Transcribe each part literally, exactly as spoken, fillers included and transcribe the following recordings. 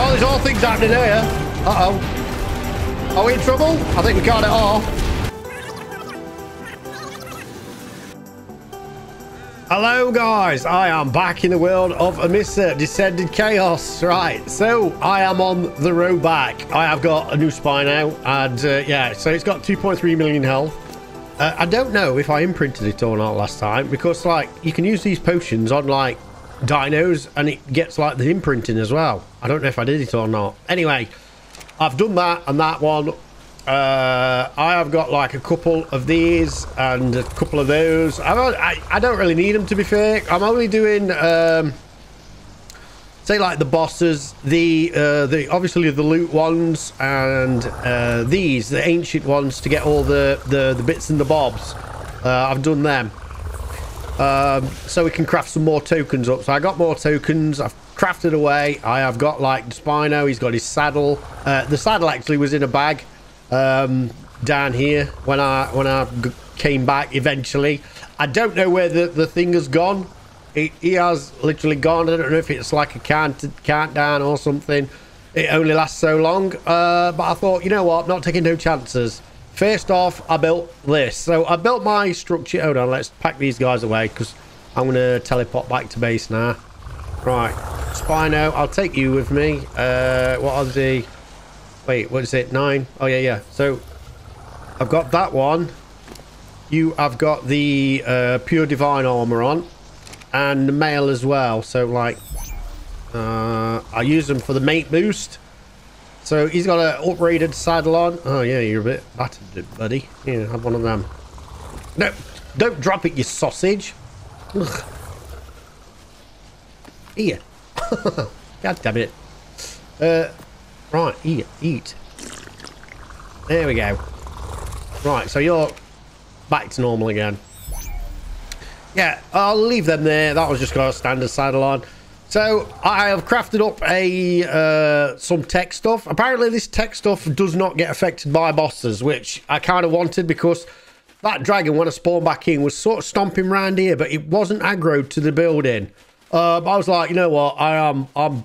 Oh, there's all things happening here. Uh-oh. Are we in trouble? I think we can't at all. Hello guys, I am back in the world of Amissa Descended Chaos. Right, so I am on the road back. I have got a new spy now, and uh, yeah, so it's got two point three million health. Uh, I don't know if I imprinted it or not last time, because like you can use these potions on like dinos and it gets like the imprinting as well. I don't know if I did it or not. Anyway, I've done that and that one. Uh, I have got like a couple of these and a couple of those. I don't, I, I don't really need them, to be fair. I'm only doing, um, say like the bosses, the, uh, the obviously the loot ones, and uh, these, the ancient ones, to get all the, the, the bits and the bobs. Uh, I've done them. Um, so we can craft some more tokens up. So I got more tokens. I've crafted away. I have got like the Spino. He's got his saddle. Uh, the saddle actually was in a bag. Um, down here when I when I g came back eventually. I don't know where the, the thing has gone. It, it has literally gone. I don't know if it's like a count, countdown or something. It only lasts so long. Uh, but I thought, you know what, I'm not taking no chances. First off, I built this. So I built my structure. Hold on, let's pack these guys away because I'm going to teleport back to base now. Right, Spino, I'll take you with me. Uh, what are the... Wait, what is it? Nine? Oh, yeah, yeah. So, I've got that one. You have got the uh, Pure Divine Armor on. And the mail as well. So, like, uh, I use them for the mate boost. So, he's got an upgraded saddle on. Oh, yeah, you're a bit battered, buddy. Yeah, have one of them. No, don't drop it, you sausage. Ugh. Here. God damn it. Uh... Right, eat, eat. There we go. Right, so you're back to normal again. Yeah, I'll leave them there. That was just got a standard saddle on. So I have crafted up a uh, some tech stuff. Apparently this tech stuff does not get affected by bosses, which I kind of wanted because that dragon, when I spawned back in, was sort of stomping around here, but it wasn't aggroed to the building. Uh, but I was like, you know what? I am... I'm,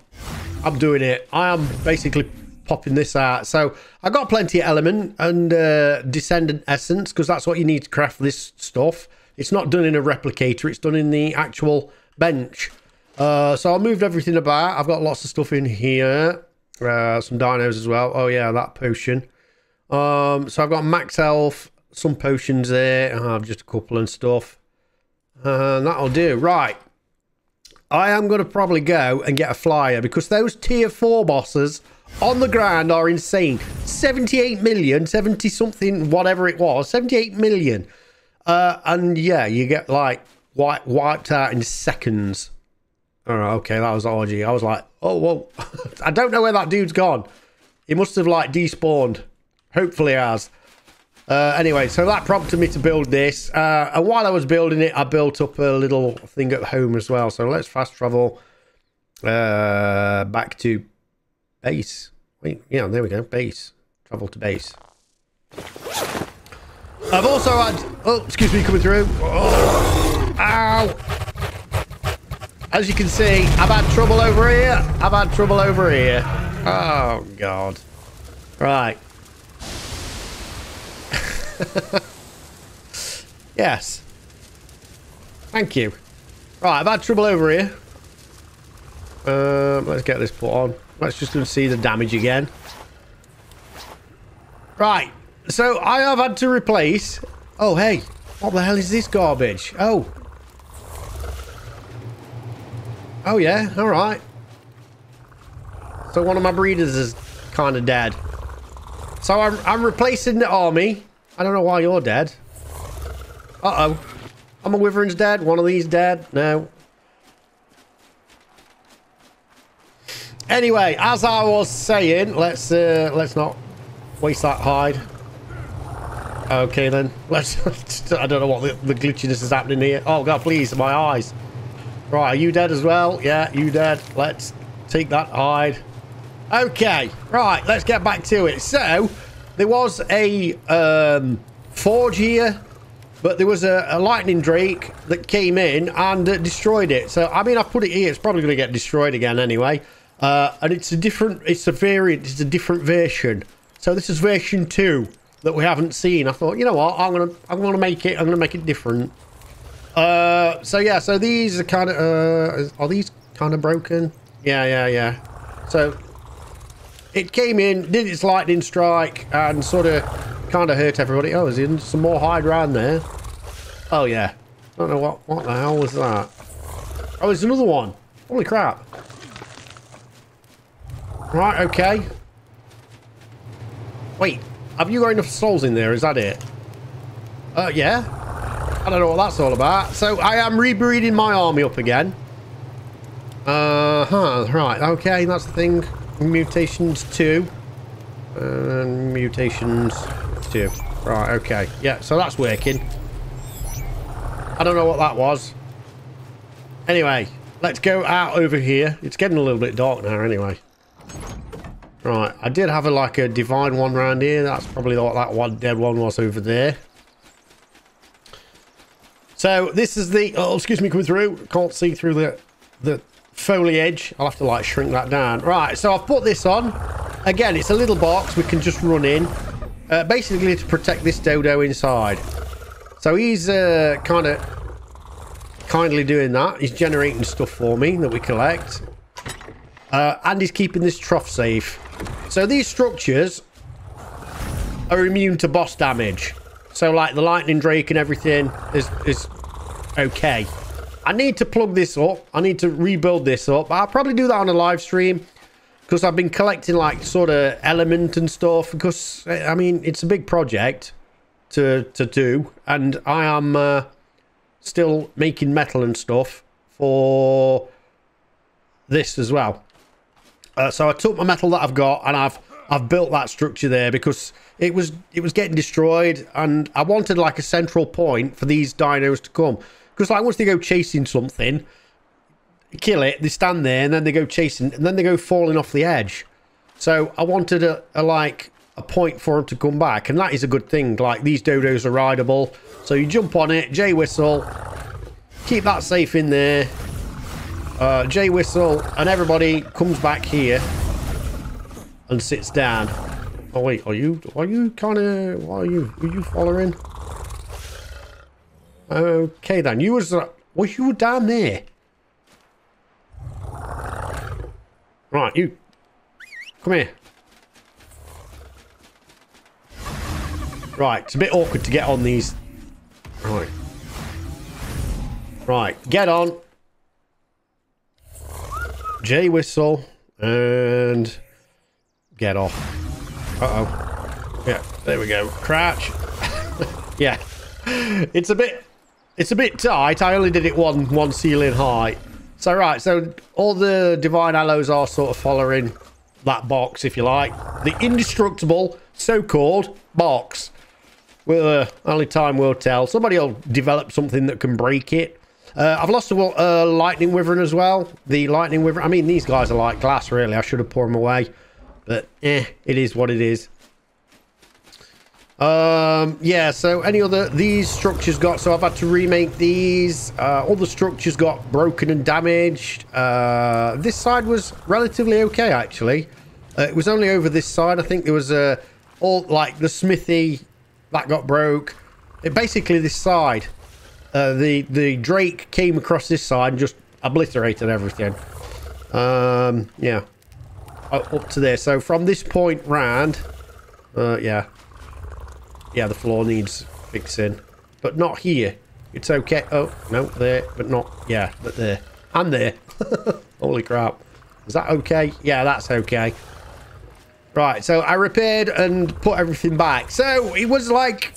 I'm doing it. I am basically popping this out. So I got plenty of element and uh, descendant essence, because that's what you need to craft this stuff. It's not done in a replicator. It's done in the actual bench. Uh, so I moved everything about. I've got lots of stuff in here. Uh, some dinos as well. Oh yeah, that potion. Um, so I've got max health, some potions there. I have just a couple and stuff. Uh, and that'll do. Right. I am going to probably go and get a flyer because those tier four bosses on the ground are insane. seventy-eight million, seventy something, whatever it was, seventy-eight million. Uh, and yeah, you get like wipe, wiped out in seconds. Oh, okay, that was R G. I was like, oh, whoa. I don't know where that dude's gone. He must have like despawned. Hopefully he has. Uh, anyway, so that prompted me to build this. Uh, and while I was building it, I built up a little thing at home as well. So let's fast travel uh, back to base. Wait, yeah, there we go. Base. Travel to base. I've also had... Oh, excuse me, coming through. Oh, ow. As you can see, I've had trouble over here. I've had trouble over here. Oh, God. Right. Yes. Thank you. Right, I've had trouble over here. Um, let's get this put on. Let's just see the damage again. Right. So I have had to replace... Oh, hey. What the hell is this garbage? Oh. Oh, yeah. All right. So one of my breeders is kind of dead. So I'm, I'm replacing the army. I don't know why you're dead. Uh-oh. I'm a wyvern's dead. One of these dead. No. Anyway, as I was saying, let's uh, let's not waste that hide. Okay, then. Let's. I don't know what the, the glitchiness is happening here. Oh, God, please. My eyes. Right, are you dead as well? Yeah, you dead. Let's take that hide. Okay. Right, let's get back to it. So... There was a um, forge here, but there was a, a lightning drake that came in and uh, destroyed it. So, I mean, I put it here. It's probably going to get destroyed again anyway. Uh, and it's a different, it's a variant, it's a different version. So this is version two that we haven't seen. I thought, you know what, I'm gonna, I'm gonna make it, I'm gonna make it different. Uh, so yeah, so these are kind of, uh, are these kind of broken? Yeah, yeah, yeah. So it came in, did its lightning strike, and sort of kind of hurt everybody. Oh, there's in some more Hydra in there. Oh yeah. I don't know what, what the hell was that? Oh, there's another one. Holy crap. Right, okay. Wait, have you got enough souls in there? Is that it? Uh, yeah. I don't know what that's all about. So I am rebreeding my army up again. Uh-huh, right, okay, that's the thing. Mutations two. And uh, mutations two. Right, okay. Yeah, so that's working. I don't know what that was. Anyway, let's go out over here. It's getting a little bit dark now anyway. Right, I did have a, like a divine one round here. That's probably what that one dead one was over there. So this is the, oh, excuse me, coming through. Can't see through the, the foliage. I'll have to like shrink that down. Right, so I've put this on. Again, it's a little box we can just run in. Uh, basically to protect this dodo inside. So he's uh, kind of kindly doing that. He's generating stuff for me that we collect. Uh, and he's keeping this trough safe. So these structures are immune to boss damage. So like the lightning drake and everything is, is okay. I need to plug this up. I need to rebuild this up. I'll probably do that on a live stream. Because I've been collecting like sort of element and stuff. Because, I mean, it's a big project. To, to do, and I am uh, still making metal and stuff for this as well. Uh, so I took my metal that I've got, and I've I've built that structure there because it was it was getting destroyed, and I wanted like a central point for these dinos to come. Because like once they go chasing something, kill it, they stand there, and then they go chasing, and then they go falling off the edge. So I wanted a, a like. a point for him to come back, and that is a good thing. Like these dodos are rideable, so you jump on it, J whistle, keep that safe in there, uh, J whistle, and everybody comes back here and sits down. Oh wait, are you? Are you kind of? Why are you? Are you following? Okay then, you was was you down there? Right, you come here. Right, it's a bit awkward to get on these. Right. Right, get on. J whistle. And get off. Uh-oh. Yeah, there we go. Crouch. Yeah. It's a bit it's a bit tight. I only did it one one ceiling height. So right, so all the divine aloes are sort of following that box, if you like. The indestructible, so-called box. Well, uh, only time will tell. Somebody will develop something that can break it. Uh, I've lost a uh, lightning wyvern as well. The lightning wyvern. I mean, these guys are like glass, really. I should have poured them away. But, eh, it is what it is. Um, yeah, so any other... These structures got... So I've had to remake these. Uh, all the structures got broken and damaged. Uh, this side was relatively okay, actually. Uh, it was only over this side. I think there was a... Uh, all, like, the smithy... That got broke. It basically this side. Uh, the the Drake came across this side and just obliterated everything. Um, yeah, oh, up to there. So from this point round, uh, yeah, yeah, the floor needs fixing, but not here. It's okay. Oh no, there, but not. Yeah, but there and there. Holy crap! Is that okay? Yeah, that's okay. Right, so I repaired and put everything back. So it was like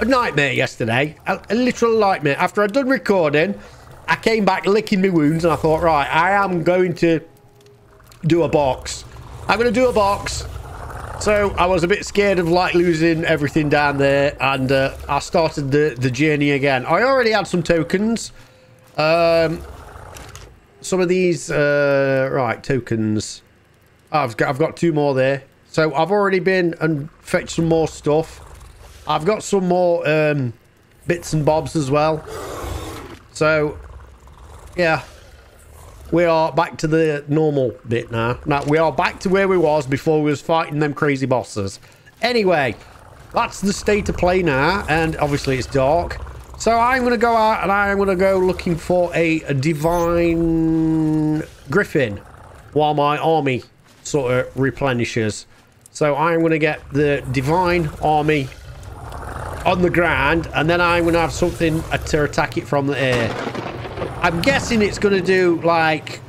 a nightmare yesterday, a, a literal nightmare. After I'd done recording, I came back licking my wounds and I thought, right, I am going to do a box. I'm going to do a box. So I was a bit scared of like losing everything down there, and uh, I started the, the journey again. I already had some tokens. Um, some of these, uh, right, tokens. I've got, I've got two more there. So I've already been and fetched some more stuff. I've got some more um, bits and bobs as well. So, yeah. we are back to the normal bit now. Now, we are back to where we was before we was fighting them crazy bosses. Anyway, that's the state of play now, and obviously it's dark. So I'm going to go out and I'm going to go looking for a, a divine griffin while my army sort of replenishes. So I'm going to get the divine army on the ground, and then I'm going to have something to attack it from the air. I'm guessing it's going to do, like,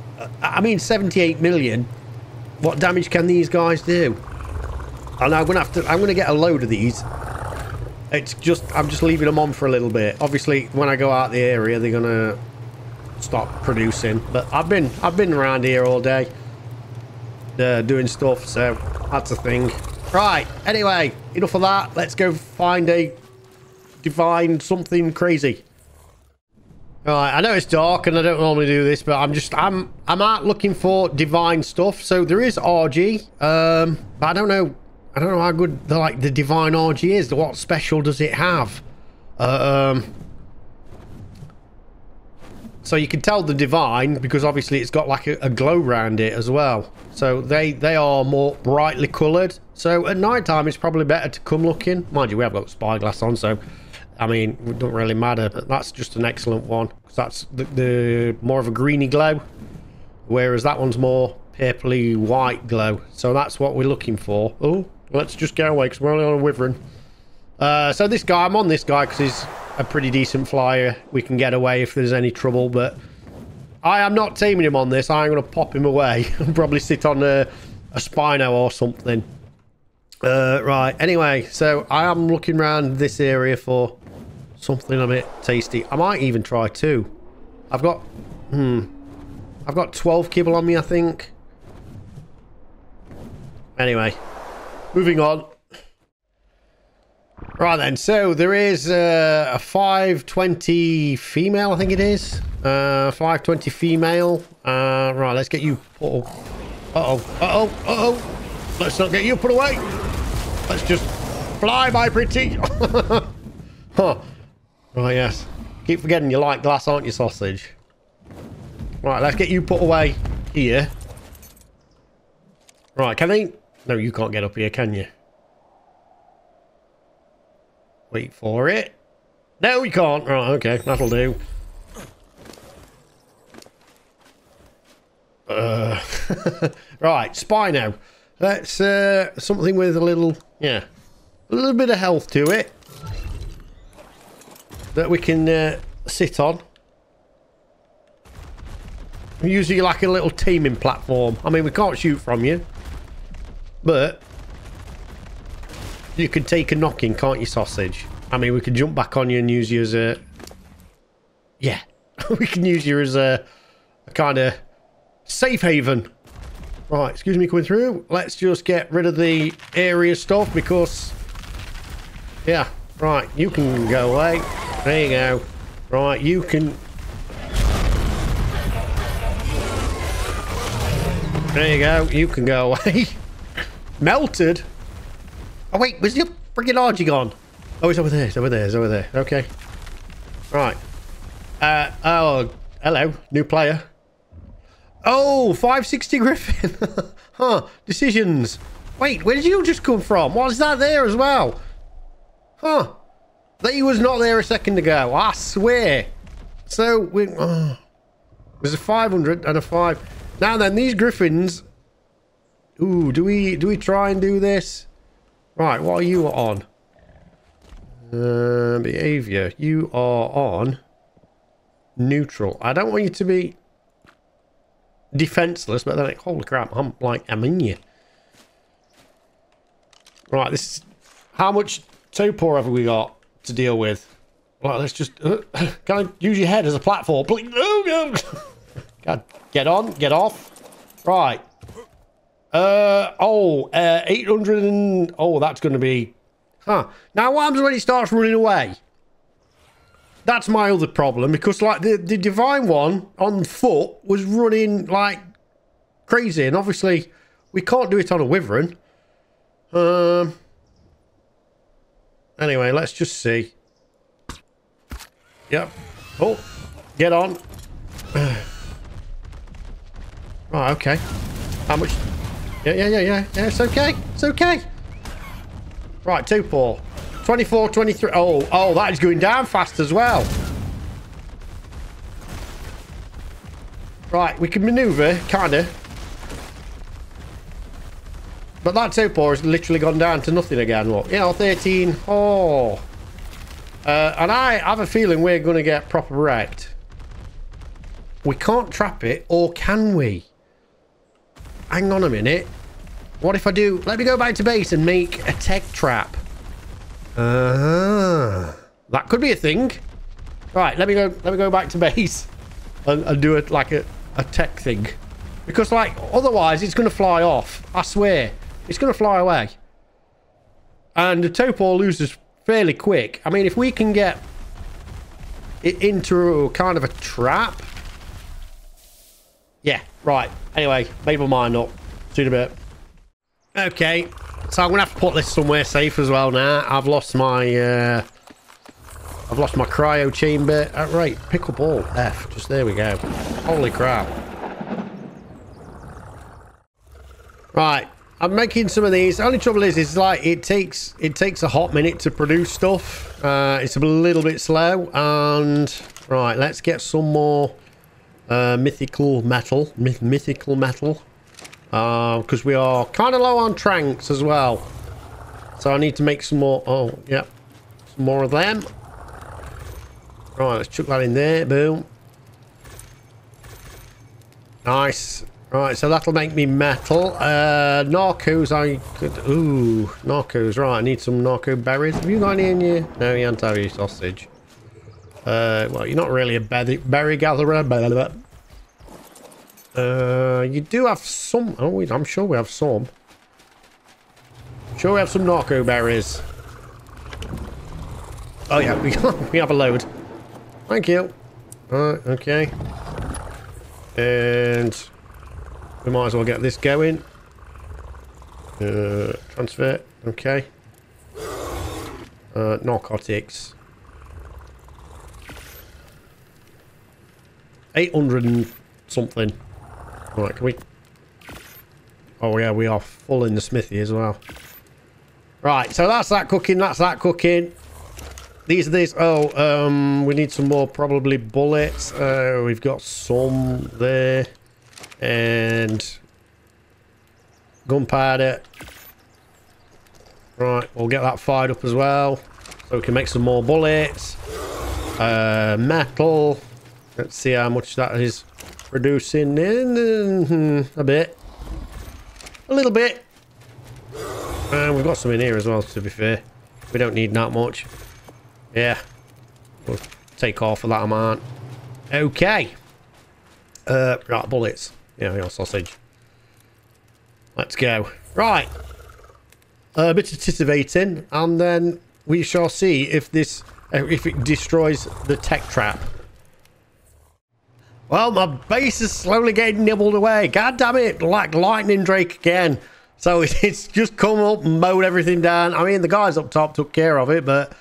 I mean, seventy-eight million. What damage can these guys do? And I'm going to have to, I'm going to get a load of these. It's just, I'm just leaving them on for a little bit. Obviously, when I go out the area, they're going to stop producing. But I've been, I've been around here all day uh, doing stuff, so that's a thing. Right, anyway, enough of that. Let's go find a divine something crazy. Alright, I know it's dark and I don't normally do this, but I'm just, I'm, I'm out looking for divine stuff. So there is R G, um, but I don't know, I don't know how good the, like, the divine R G is. What special does it have? Uh, um, so you can tell the divine because obviously it's got like a, a glow around it as well. So they, they are more brightly coloured. So at night time it's probably better to come looking. Mind you, we have got spyglass on, so... I mean, it don't really matter, but that's just an excellent one. Because that's the, the more of a greeny glow, whereas that one's more purpley white glow. So that's what we're looking for. Oh, let's just get away because we're only on a wyvern. Uh, so this guy, I'm on this guy because he's a pretty decent flyer. We can get away if there's any trouble, but I am not taming him on this. I'm going to pop him away and probably sit on a, a Spino or something. Uh, right, anyway, so I am looking around this area for... something a bit tasty. I might even try two. I've got... Hmm. I've got twelve kibble on me, I think. Anyway. Moving on. Right then. So, there is uh, a five twenty female, I think it is. Uh, five twenty female. Uh, right, let's get you... Uh-oh. Uh-oh. Uh-oh. Uh-oh. Let's not get you put away. Let's just fly, my pretty. Huh. Right, yes. Keep forgetting you like glass, aren't you, sausage? Right, let's get you put away here. Right, can they... No, you can't get up here, can you? Wait for it. No, you can't. Right, okay, that'll do. Uh. Right, Spino. Let's, uh, something with a little... Yeah. A little bit of health to it. That we can uh, sit on. Usually like a little teaming platform. I mean, we can't shoot from you. But you can take a knocking, can't you, sausage? I mean, we can jump back on you and use you as a... Yeah. We can use you as a, a kind of safe haven. Right, excuse me coming through. Let's just get rid of the area stuff because... Yeah, right. You can go away. There you go. Right, you can... There you go. You can go away. Melted? Oh, wait. Where's your friggin' Argy gone? Oh, it's over there. It's over there. It's over there. Okay. Right. Uh, oh, hello. New player. Oh, five sixty Griffin. Huh. Decisions. Wait, where did you just come from? What is that there as well? Huh. He was not there a second ago, I swear. So, we, oh, there's a five hundred and a five. Now then, these griffins... Ooh, do we do we try and do this? Right, what are you on? Uh, behavior. You are on neutral. I don't want you to be defenseless, but then, like, holy crap, I'm like, I'm in you. Right, this is... How much Topor have we got to deal with? Well, let's just... Uh, can I use your head as a platform? Please, no, no. Get on, get off. Right. Uh, oh, uh, eight hundred and... Oh, that's going to be... Huh. Now, what happens when he starts running away? That's my other problem, because, like, the, the divine one on foot was running, like, crazy. And, obviously, we can't do it on a wyvern. Um... Anyway, let's just see. Yep. Oh, get on. Right, okay. How much? Yeah, yeah, yeah, yeah. Yeah, it's okay. It's okay. Right, two poor. twenty-four, twenty-three. Oh, oh, that is going down fast as well. Right, we can maneuver, kind of. But that two poor has literally gone down to nothing again. Look, you know, thirteen. Oh. Uh, and I have a feeling we're going to get proper wrecked. We can't trap it, or can we? Hang on a minute. What if I do? Let me go back to base and make a tech trap. Uh-huh. That could be a thing. Right, let me go Let me go back to base and, and do it like a, a tech thing. Because, like, otherwise it's going to fly off. I swear. It's going to fly away. And the Topor loses fairly quick. I mean, if we can get it into kind of a trap... Yeah, right. Anyway, made my mind up. See you in a bit. Okay, so I'm gonna have to put this somewhere safe as well now. I've lost my uh I've lost my cryo chamber. Oh, right, pick up all F. Just there we go. Holy crap. Right, I'm making some of these. The only trouble is it's like it takes it takes a hot minute to produce stuff. Uh it's a little bit slow. And right, let's get some more Uh, mythical metal, myth mythical metal, because uh, we are kind of low on tranks as well. So I need to make some more. Oh, yep, some more of them. Right, let's chuck that in there. Boom. Nice. Right, so that'll make me metal. Uh, narcos, I could. Ooh, narcos. Right, I need some narco berries. Have you got any in you? No, you haven't had any sausage. Uh, well, you're not really a berry gatherer, but uh, you do have some. Oh, I'm sure we have some. I'm sure we have some narco berries. Oh yeah, we we have a load. Thank you. All right, okay. And we might as well get this going. Uh, transfer. Okay. Uh, narcotics. eight hundred and something. Right, can we... Oh, yeah, we are full in the smithy as well. Right, so that's that cooking, that's that cooking. These are these... Oh, um, we need some more, probably, bullets. Uh, we've got some there. And... gunpowder. Right, we'll get that fired up as well. So we can make some more bullets. Uh, metal... Let's see how much that is producing in a bit. A little bit. And we've got some in here as well, to be fair. We don't need that much. Yeah. We'll take off of that amount. Okay. Uh, right, bullets. Yeah, your sausage. Let's go. Right. A bit of titivating, and then we shall see if this, if it destroys the tech trap. Well, my base is slowly getting nibbled away. God damn it, like Lightning Drake again. So it's just come up and mowed everything down. I mean, the guys up top took care of it, but...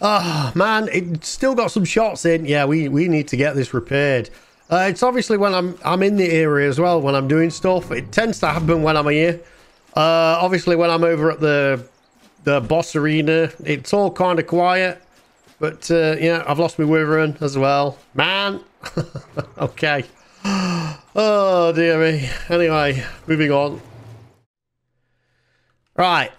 Oh, man, it's still got some shots in. Yeah, we, we need to get this repaired. Uh, it's obviously when I'm, I'm in the area as well, when I'm doing stuff. It tends to happen when I'm here. Uh, obviously, when I'm over at the, the boss arena, it's all kind of quiet. But, uh, yeah, I've lost my wyvern as well. Man! Okay. Oh, dear me. Anyway, moving on. Right.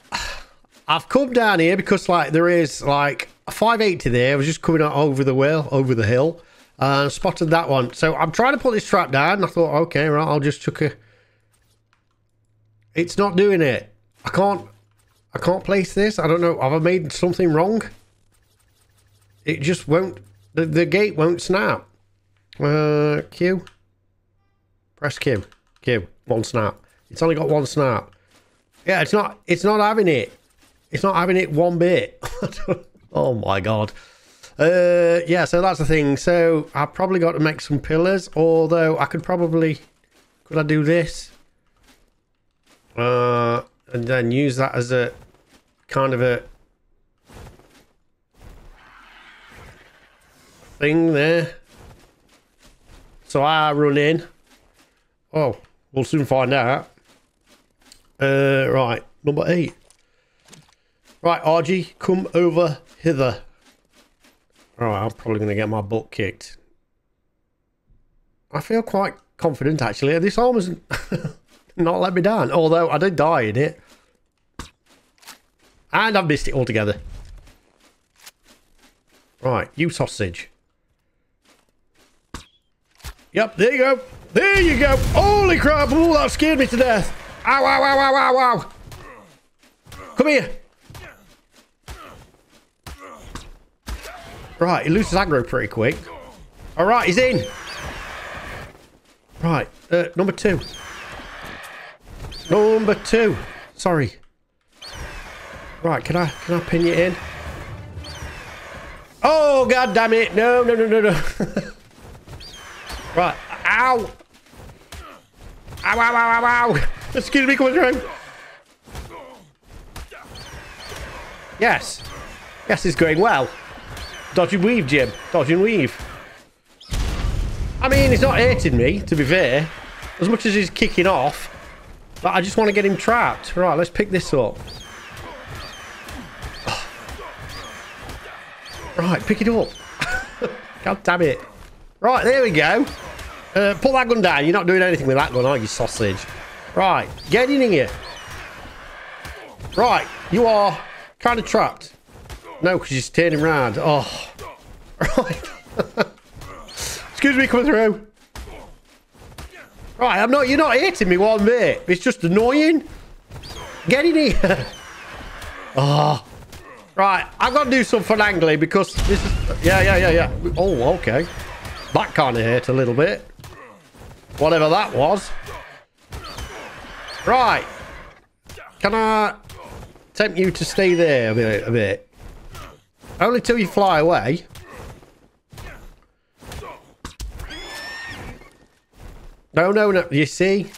I've come down here because, like, there is, like, a five eighty there. I was just coming out over the well, over the hill. And uh, spotted that one. So, I'm trying to put this trap down. And I thought, okay, right, I'll just chuck a... It's not doing it. I can't... I can't place this. I don't know. Have I made something wrong? It just won't... The, the gate won't snap. Uh, Q. Press Q. Q. One snap. It's only got one snap. Yeah, it's not... It's not having it. It's not having it one bit. Oh, my God. Uh, yeah, so that's the thing. So, I've probably got to make some pillars. Although, I could probably... Could I do this? Uh, and then use that as a... Kind of a... thing there, so I run in. Oh, We'll soon find out. Uh, right, number eight. Right, R G, come over hither. Alright, I'm probably going to get my butt kicked. I feel quite confident, actually. This arm hasn't not let me down. Although, I did die in it. And I've missed it altogether. Right, you sausage. Yep, there you go. There you go. Holy crap. Oh, that scared me to death. Ow, ow, ow, ow, ow, ow. Come here. Right, he loses aggro pretty quick. All right, he's in. Right, uh, number two. Number two. Sorry. Right, can I can I pin you in? Oh, god damn it. No, no, no, no, no. Right. Ow. Ow, ow, ow, ow, ow. Excuse me, coming through. Yes. Yes, it's going well. Dodge and weave, Jim. Dodge and weave. I mean, he's not hurting me, to be fair. As much as he's kicking off. But I just want to get him trapped. Right, let's pick this up. Oh. Right, pick it up. God damn it. Right, there we go. Uh, put that gun down. You're not doing anything with that gun, are you, sausage? Right, get in here. Right, you are kind of trapped. No, because she's turning round. Oh, right. Excuse me, coming through. Right, I'm not. You're not hitting me one bit. It's just annoying. Get in here. Oh, right. I've got to do something angly because this is. Yeah, yeah, yeah, yeah. Oh, okay. That kind of hurt a little bit. Whatever that was. Right. Can I tempt you to stay there a bit? A bit? Only till you fly away. No, no, no. You see?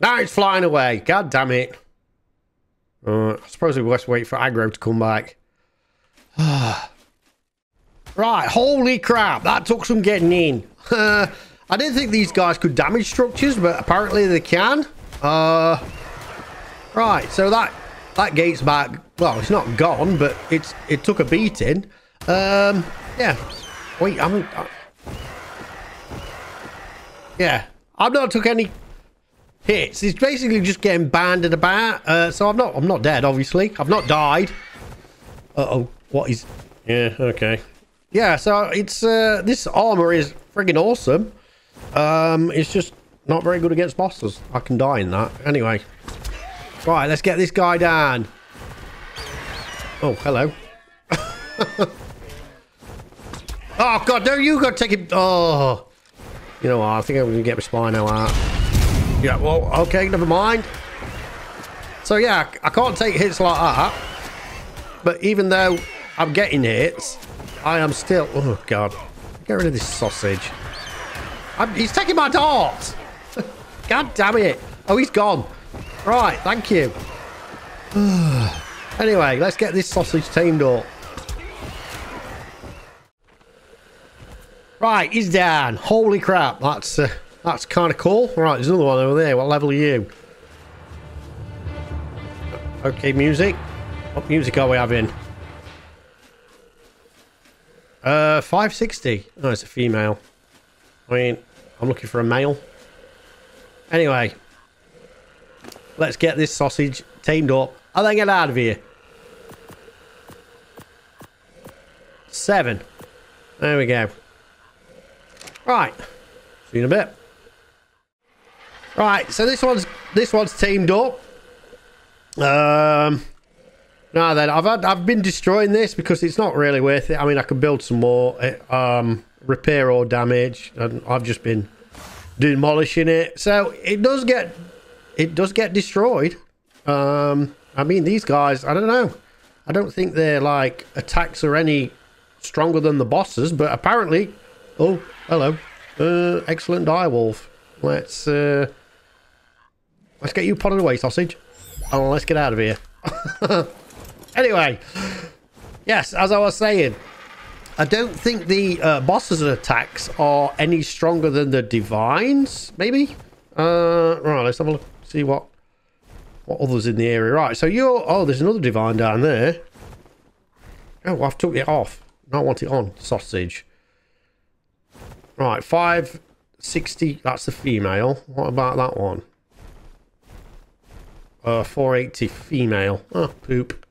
Now it's flying away. God damn it. Uh, I suppose we must wait for aggro to come back. Right. Holy crap. That took some getting in. Uh, I didn't think these guys could damage structures, but apparently they can. Uh, right. So that... That gate's back. Well, it's not gone, but it's it took a beating. Um, yeah. Wait, I'm. I, yeah, I've not took any hits. It's basically just getting banded about. Uh, so I'm not. I'm not dead, obviously. I've not died. Uh oh. What is? Yeah. Okay. Yeah. So it's uh, this armor is friggin' awesome. Um, it's just not very good against bosses. I can die in that anyway. Right, let's get this guy down. Oh, hello. Oh, God, no, you got to take him. Oh. You know what? I think I'm going to get my Spino out. Yeah, well, okay, never mind. So, yeah, I can't take hits like that. But even though I'm getting hits, I am still... Oh, God. Get rid of this sausage. I'm... He's taking my dart. God damn it. Oh, he's gone. Right, thank you. Anyway, let's get this sausage tamed up. Right, he's down. Holy crap, that's uh, that's kind of cool. Right, there's another one over there. What level are you? Okay, music. What music are we having? Uh, five sixty. Oh, it's a female. I mean, I'm looking for a male. Anyway. Let's get this sausage tamed up and then get out of here. Seven. There we go. Right. See you in a bit. Right. So this one's this one's tamed up. Um. Now then, I've had, I've been destroying this because it's not really worth it. I mean, I could build some more. Um. Repair or damage, and I've just been demolishing it. So it does get. It does get destroyed. Um, I mean, these guys, I don't know. I don't think their, like, attacks are any stronger than the bosses, but apparently... Oh, hello. Uh, excellent direwolf. Let's, uh... Let's get you potted away, sausage. And let's get out of here. Anyway. Yes, as I was saying, I don't think the uh, bosses' attacks are any stronger than the divines, maybe? Uh, right, let's have a look, see what what others in the area. Right, so you're... Oh, there's another divine down there. Oh, I've took it off. I want it on. Sausage. Right, five sixty. That's the female. What about that one? Uh, four eighty female. Oh, poop.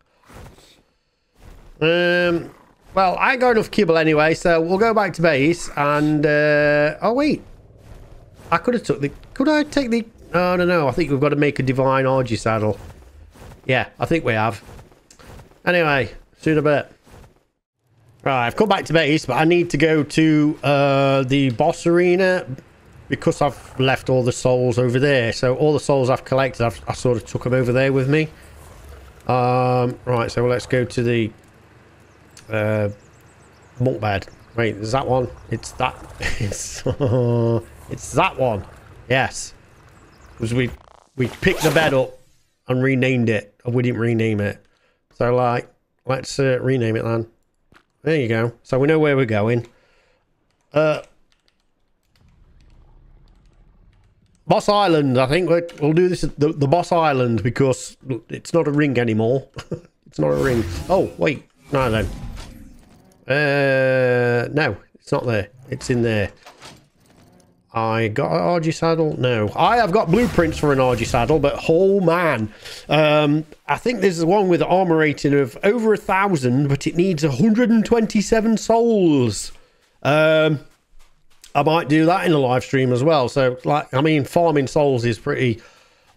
Um... Well, I got enough kibble anyway, so we'll go back to base and... Uh, oh, wait. I could have took the... Could I take the... Oh, no, no. I think we've got to make a divine orgy saddle. Yeah, I think we have. Anyway, soon a bit. Right, I've come back to base, but I need to go to uh, the boss arena because I've left all the souls over there. So all the souls I've collected, I've, I sort of took them over there with me. Um, right, so let's go to the... Uh, malt bed. Wait, is that one? It's that. It's uh, it's that one. Yes, because we we picked the bed up and renamed it. Or we didn't rename it. So like, let's uh, rename it then. There you go. So we know where we're going. Uh, Boss Island. I think we're, we'll do this at the, the Boss Island because it's not a ring anymore. It's not a ring. Oh wait, no then. Uh, no, it's not there. It's in there. I got an orgy saddle? No. I have got blueprints for an orgy saddle, but oh man. Um, I think there's the one with the armor rating of over a thousand, but it needs one hundred twenty-seven souls. Um, I might do that in a live stream as well. So, like, I mean, farming souls is pretty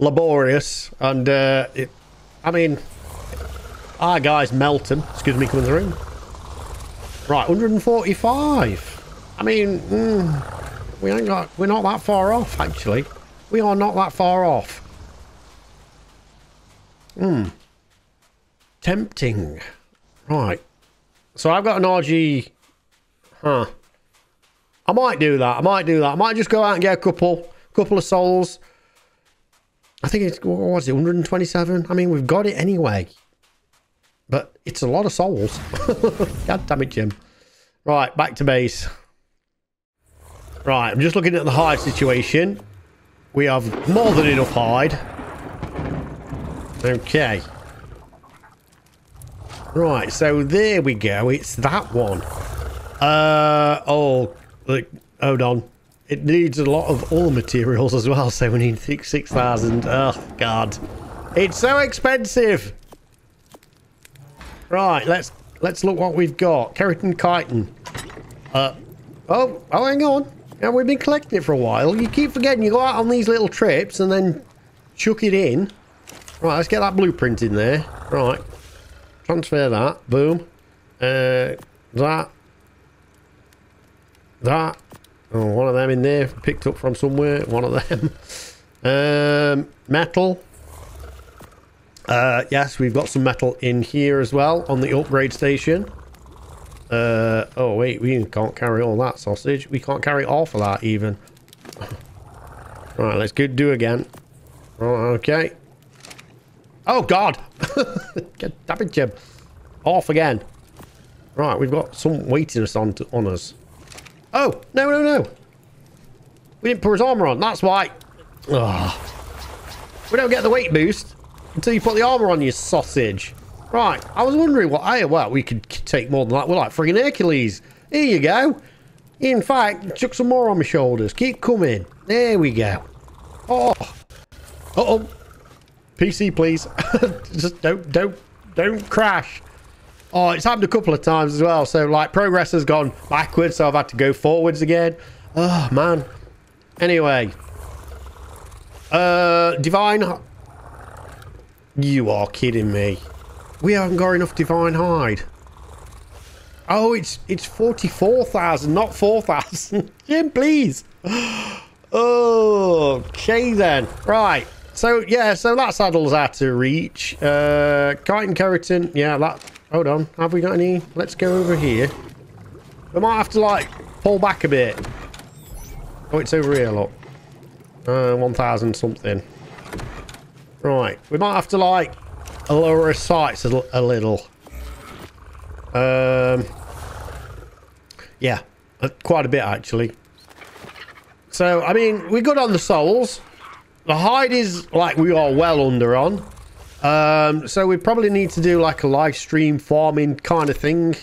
laborious. And, uh, it, I mean, our guys melt them. Excuse me, come in the room. Right, one hundred forty-five. I mean, mm, we ain't got, we're not that far off, actually. We are not that far off. Hmm. Tempting. Right. So I've got an R G. Huh. I might do that. I might do that. I might just go out and get a couple, couple of souls. I think it's, what was it, one hundred twenty-seven? I mean, we've got it anyway. But it's a lot of souls. God damn it, Jim. Right, back to base. Right, I'm just looking at the hide situation. We have more than enough hide. Okay. Right, so there we go. It's that one. Uh, oh, look, hold on. It needs a lot of all materials as well, so we need six thousand. Oh, God. It's so expensive. Right, let's let's look what we've got. Keratin chitin. Uh, oh, oh, hang on. Now, we've been collecting it for a while. You keep forgetting you go out on these little trips and then chuck it in. Right, let's get that blueprint in there. Right. Transfer that. Boom. Uh, that. That. Oh, one of them in there. Picked up from somewhere. One of them. um, metal. Uh, yes, we've got some metal in here as well on the upgrade station. Uh, oh, wait, we can't carry all that sausage. We can't carry all of that even. Right, let's go do again. Right, okay. Oh, God. Get damage, Jim. Off again. Right, we've got some weightiness on, to, on us. Oh, no, no, no. We didn't put his armor on. That's why. Oh. We don't get the weight boost. Until you put the armor on, you sausage. Right, I was wondering what... Hey, well, we could take more than that. We're like friggin' Hercules. Here you go. In fact, chuck some more on my shoulders. Keep coming. There we go. Oh. Uh-oh. P C, please. Just don't, don't, don't crash. Oh, it's happened a couple of times as well. So, like, progress has gone backwards, so I've had to go forwards again. Oh, man. Anyway. Uh, divine... You are kidding me. We haven't got enough divine hide. Oh, it's it's forty-four thousand, not four thousand. Jim, please. Oh, okay then. Right. So, yeah, so that saddle's out of reach. Uh, chitin keratin. Yeah, that... Hold on. Have we got any? Let's go over here. We might have to, like, pull back a bit. Oh, it's over here, look. Uh, one thousand something. Right, we might have to, like, lower our sights a, a little. Um, yeah, quite a bit, actually. So, I mean, we're good on the souls. The hide is like we are well under on. Um, so we probably need to do like a live stream farming kind of thing.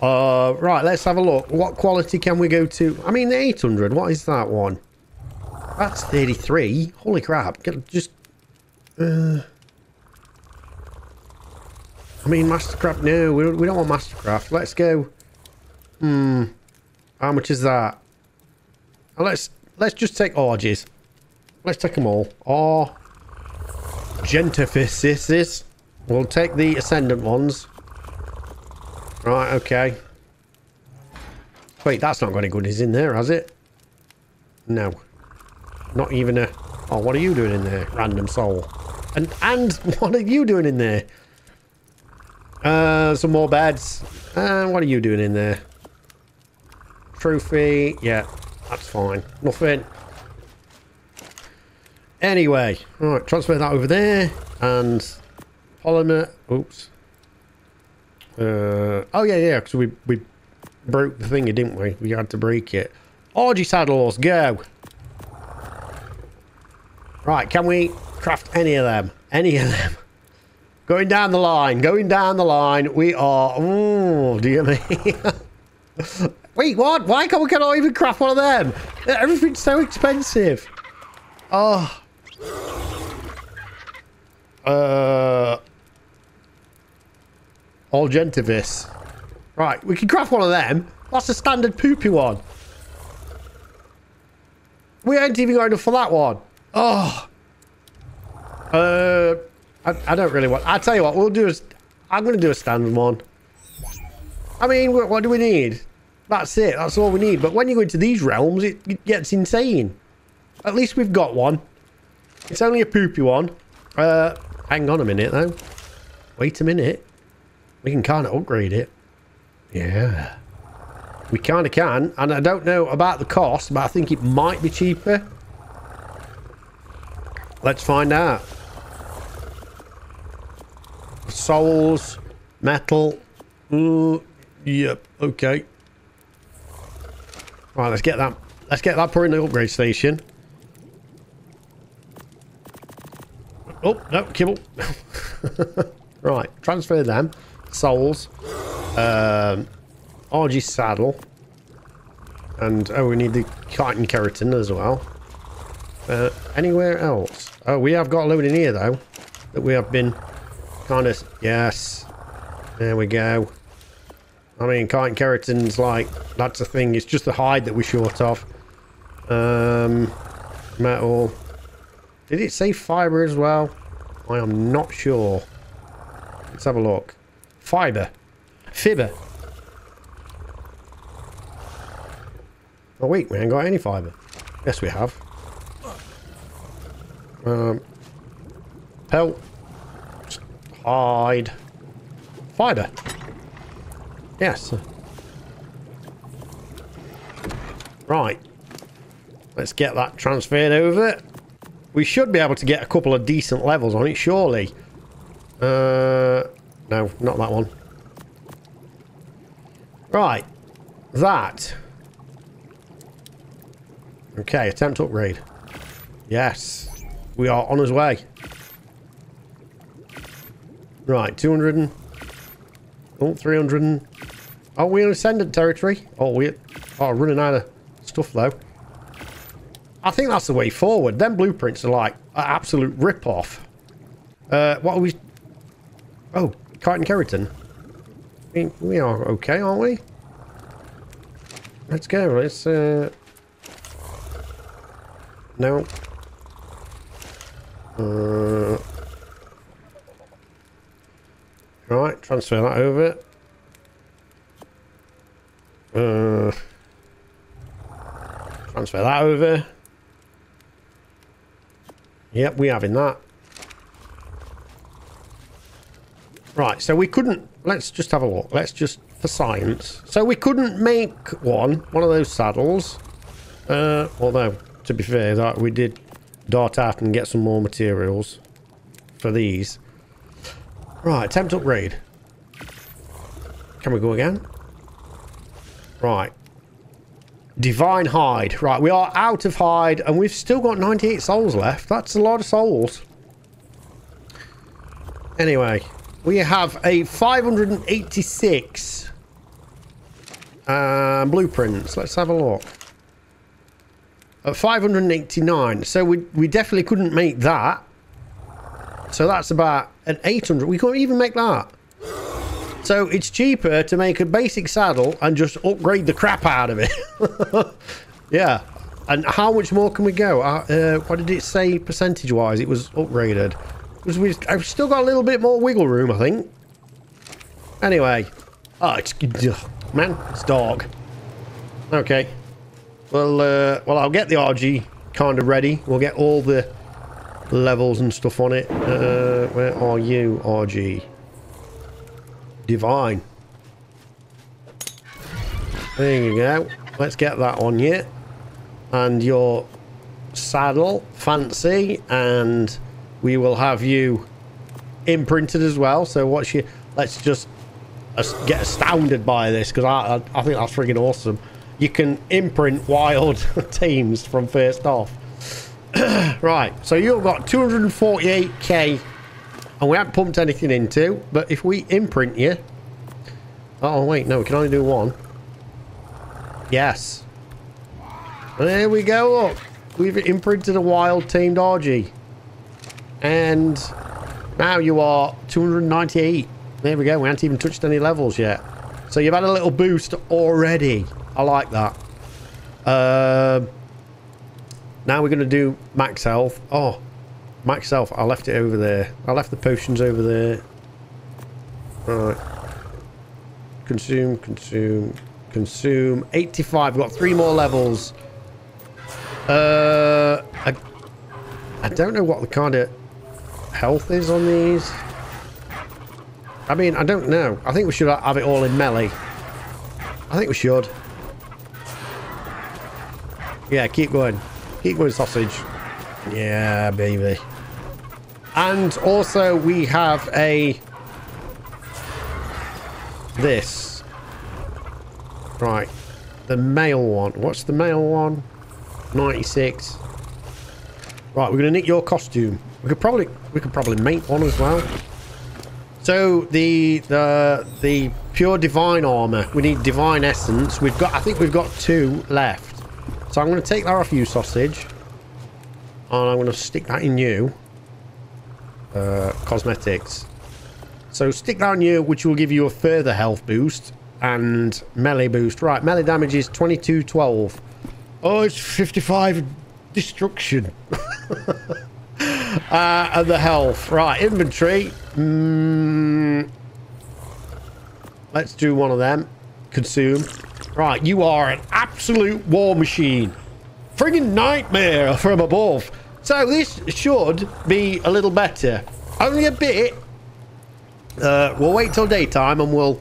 Uh, right, let's have a look. What quality can we go to? I mean, eight hundred. What is that one? That's thirty-three. Holy crap. Just... Uh, I mean, Mastercraft. No, we don't, we don't want Mastercraft. Let's go. Hmm. How much is that? Let's let's just take orgies. Let's take them all. Or gentrifices. We'll take the ascendant ones. Right. Okay. Wait, that's not got any goodies in there, has it? No. Not even a. Oh, what are you doing in there, random soul? And and what are you doing in there? Uh, some more beds. And uh, what are you doing in there? Trophy. Yeah, that's fine. Nothing. Anyway, all right, transfer that over there. And polymer. Oops. Uh, oh, yeah, yeah, because we, we broke the thingy, didn't we? We had to break it. Orgy saddles, go. Right, can we craft any of them? Any of them? Going down the line, going down the line, we are... Oh, dear me. Wait, what? Why can't we can I even craft one of them? Everything's so expensive. Oh. Uh. All gentivis. Right, we can craft one of them. That's a standard poopy one. We ain't even got enough for that one. Oh. Uh... I, I don't really want... I'll tell you what, we'll do is... I'm going to do a standard one. I mean, what, what do we need? That's it. That's all we need. But when you go into these realms, it, it gets insane. At least we've got one. It's only a poopy one. Uh, hang on a minute, though. Wait a minute. We can kind of upgrade it. Yeah. We kind of can. And I don't know about the cost, but I think it might be cheaper. Let's find out. Souls, metal. Ooh, yep. Okay. Right. Let's get that. Let's get that put in the upgrade station. Oh no, kibble. Right. Transfer them. Souls. Um, R G saddle. And oh, we need the chitin keratin as well. Uh, anywhere else? Oh, we have got a load in here though. That we have been. Kind of, yes. There we go. I mean, chitin keratin's like, that's the thing. It's just the hide that we're short of. Um, metal. Did it say fibre as well? I am not sure. Let's have a look. Fibre. Fibre. Oh, wait, we ain't got any fibre. Yes, we have. Um, pelt. Hide. Fibre. Yes. Right. Let's get that transferred over. We should be able to get a couple of decent levels on it, surely. Uh, no, not that one. Right. That. Okay, attempt upgrade. Yes. We are on his way. Right, two hundred and... Oh, three hundred and... Oh, we're in ascendant territory. Oh, we're oh, running out of stuff, though. I think that's the way forward. Them blueprints are, like, an absolute rip-off. Uh, what are we... Oh, chitin keratin. I mean, we are okay, aren't we? Let's go. Let's, uh... No. Uh... Right, transfer that over. Uh, transfer that over. Yep, we're having that. Right, so we couldn't... Let's just have a look. Let's just... For science. So we couldn't make one. One of those saddles. Uh, although, to be fair, that we did dart out and get some more materials for these. Right, attempt upgrade. Can we go again? Right. Divine hide. Right, we are out of hide, and we've still got ninety-eight souls left. That's a lot of souls. Anyway, we have a five hundred eighty-six uh, blueprints. Let's have a look. At five hundred eighty-nine. So we, we definitely couldn't make that. So that's about an eight hundred. We can't even make that. So it's cheaper to make a basic saddle and just upgrade the crap out of it. Yeah. And how much more can we go? Uh, uh, what did it say percentage-wise? It was upgraded. Because we've, I've still got a little bit more wiggle room, I think. Anyway. Oh, it's... Ugh, man, it's dark. Okay. Well, uh, well, I'll get the R G kind of ready. We'll get all the levels and stuff on it. Uh, where are you, R G? Divine. There you go. Let's get that on you. And your saddle, fancy, and we will have you imprinted as well. So what's your... Let's just get astounded by this, because I, I think that's freaking awesome. You can imprint wild teams from first off. Right, so you've got two hundred forty-eight K, and we haven't pumped anything into, but if we imprint you... Oh, wait, no, we can only do one. Yes. There we go, look. We've imprinted a wild-teamed R G. And now you are two hundred ninety-eight. There we go, we haven't even touched any levels yet. So you've had a little boost already. I like that. Uh, now we're going to do max health. Oh, max health. I left it over there. I left the potions over there. Right. Consume, consume, consume. eighty-five. We've got three more levels. Uh, I, I don't know what the kind of health is on these. I mean, I don't know. I think we should have it all in melee. I think we should. Yeah, keep going. Keep going, sausage. Yeah, baby. And also we have a... This. Right. The male one. What's the male one? ninety-six. Right, we're going to knit your costume. We could probably we could probably make one as well. So the the the pure divine armor. We need divine essence. We've got I think we've got two left. So I'm going to take that off you, sausage. And I'm going to stick that in you. Uh, cosmetics. So stick that in you, which will give you a further health boost. And melee boost. Right, melee damage is twenty-two twelve. Oh, it's fifty-five destruction. uh, and the health. Right, inventory. Mm, let's do one of them. Consume. Right, you are an absolute war machine. Friggin' nightmare from above. So this should be a little better. Only a bit. Uh, we'll wait till daytime and we'll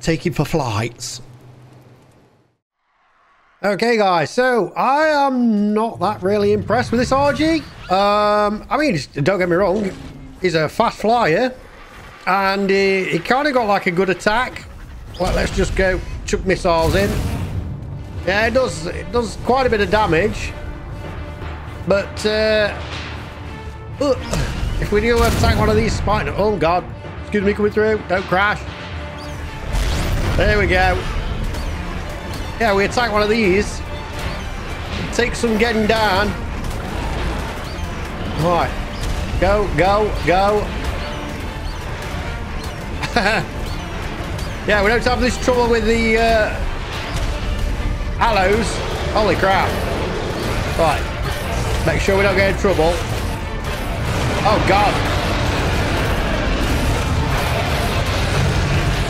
take it for flights. Okay, guys. So I am not that really impressed with this R G. Um, I mean, don't get me wrong. He's a fast flyer. And he, he kind of got like a good attack. Well, let's just go... Chuck missiles in. Yeah, it does it does quite a bit of damage, but uh, uh, if we do attack one of these spine, oh god, excuse me, coming through, don't crash. There we go. Yeah, we attack one of these, take some getting down. All right, go, go, go. Yeah, we don't have this trouble with the uh, aloes. Holy crap. Right. Make sure we don't get in trouble. Oh, God.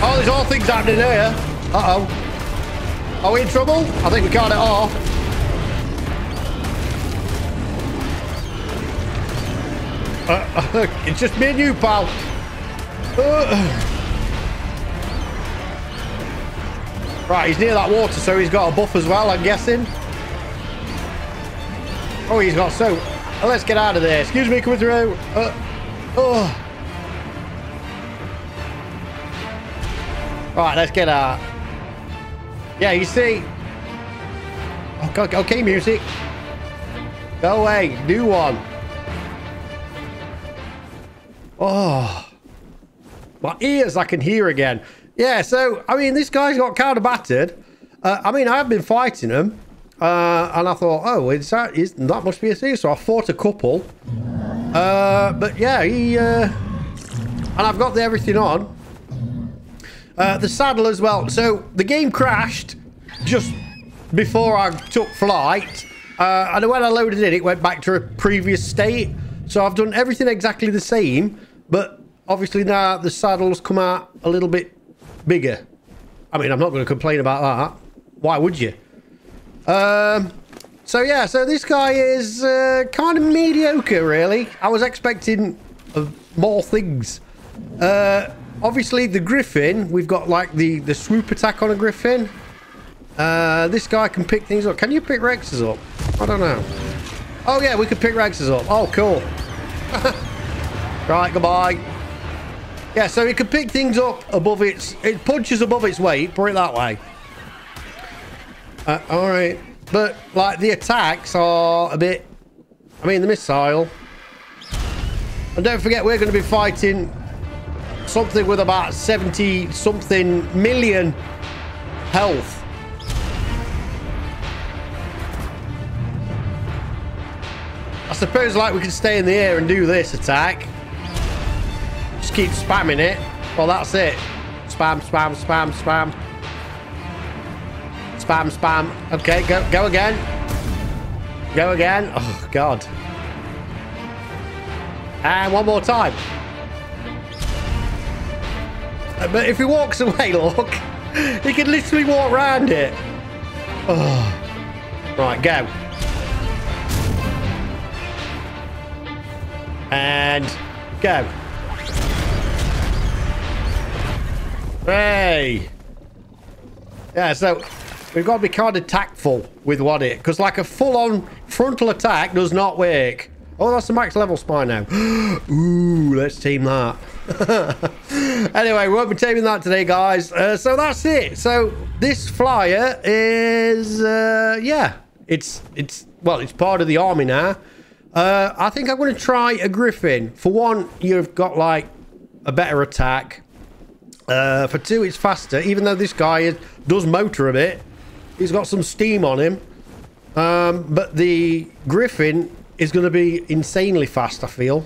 Oh, there's all things happening here. Uh-oh. Are we in trouble? I think we can't at all. Uh, it's just me and you, pal. Uh. Right, he's near that water, so he's got a buff as well, I'm guessing. Oh, he's got soap. Oh, let's get out of there. Excuse me, coming through. Uh, oh. Right, let's get out. Yeah, you see. Okay, okay, music. Go away. Do one. Oh. My ears I can hear again. Yeah, so, I mean, this guy's got kind of battered. Uh, I mean, I have been fighting him. Uh, and I thought, oh, is that, is, that must be a thing. So I fought a couple. Uh, but yeah, he... Uh, and I've got the, everything on. Uh, the saddle as well. So the game crashed just before I took flight. Uh, and when I loaded it, it went back to a previous state. So I've done everything exactly the same. But obviously now the saddle's come out a little bit bigger. I mean, I'm not going to complain about that. Why would you? Um, so yeah, so this guy is uh, kind of mediocre, really. I was expecting uh, more things. Uh, obviously, the griffin, we've got like the, the swoop attack on a griffin. Uh, this guy can pick things up. Can you pick Rexes up? I don't know. Oh yeah, we can pick Rexes up. Oh, cool. Right, goodbye. Yeah, so it can pick things up above its... It punches above its weight, put it that way. Uh, all right. But, like, the attacks are a bit... I mean, the missile. And don't forget, we're going to be fighting something with about seventy-something million health. I suppose, like, we can stay in the air and do this attack. Just keep spamming it. Well, that's it. Spam, spam, spam, spam. Spam, spam. Okay, go, go again. Go again. Oh, God. And one more time. But if he walks away, look. He can literally walk around it. Oh. Right, go. And go. Hey. Yeah, so we've got to be kind of tactful with what it... Because, like, a full-on frontal attack does not work. Oh, that's the max level spy now. Ooh, let's team that. Anyway, we won't be teaming that today, guys. Uh, so that's it. So this flyer is... Uh, yeah. It's... it's Well, it's part of the army now. Uh, I think I'm going to try a griffin. For one, you've got, like, a better attack. Uh, for two, it's faster. Even though this guy is, does motor a bit. He's got some steam on him. Um, but the griffin is going to be insanely fast, I feel.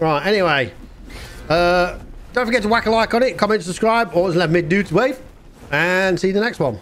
Right, anyway. Uh, don't forget to whack a like on it. Comment, subscribe. Always let me do to wave. And see you in the next one.